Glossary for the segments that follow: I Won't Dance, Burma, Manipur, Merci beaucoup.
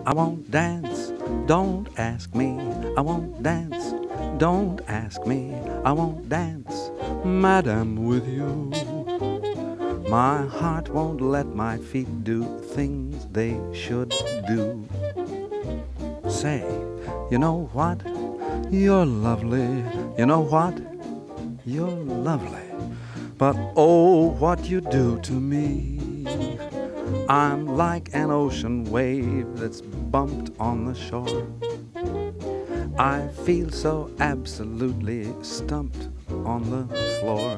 I won't dance, don't ask me. I won't dance, don't ask me. I won't dance, madam, with you. My heart won't let my feet do things they should do. Say, you know what? You're lovely. You know what? You're lovely. But oh, what you do to me. I'm like an ocean wave that's bumped on the shore. I feel so absolutely stumped on the floor.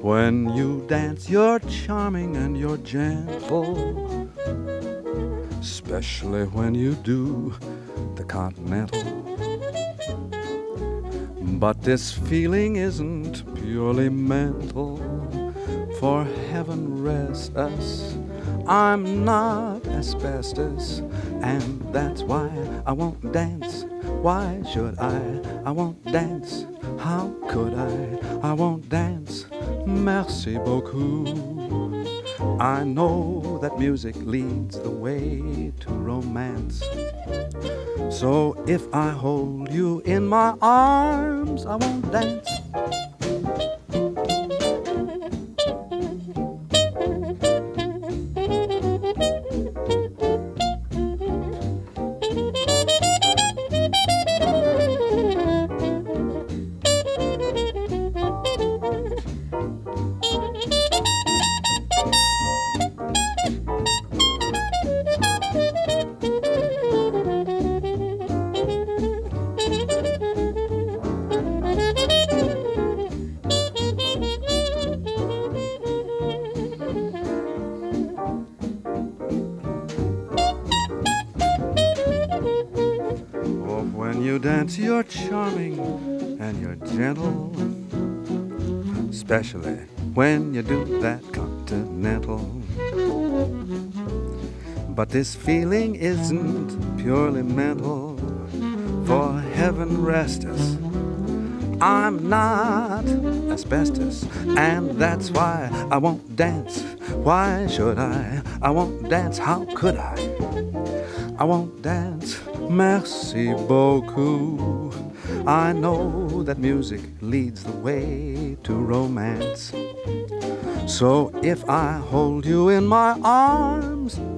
When you dance, you're charming and you're gentle, especially when you do the continental. But this feeling isn't purely mental. For heaven rest us, I'm not asbestos, and that's why I won't dance. Why should I? I won't dance. How could I? I won't dance. Merci beaucoup. I know that music leads the way to romance. So if I hold you in my arms, I won't dance. When you dance, you're charming and you're gentle, especially when you do that continental. But this feeling isn't purely mental. For heaven rest us, I'm not asbestos, and that's why I won't dance. Why should I? I won't dance. How could I? I won't dance. Merci beaucoup. I know that music leads the way to romance. So if I hold you in my arms,